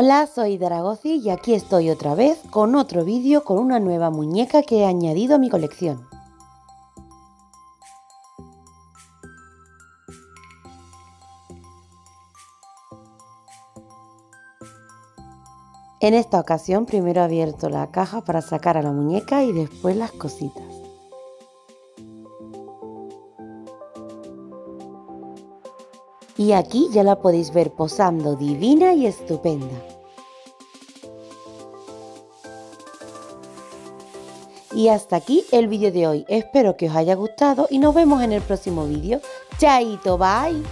Hola, soy Dara Gothic y aquí estoy otra vez con otro vídeo con una nueva muñeca que he añadido a mi colección. En esta ocasión primero he abierto la caja para sacar a la muñeca y después las cositas. Y aquí ya la podéis ver posando divina y estupenda. Y hasta aquí el vídeo de hoy. Espero que os haya gustado y nos vemos en el próximo vídeo. ¡Chaito, bye!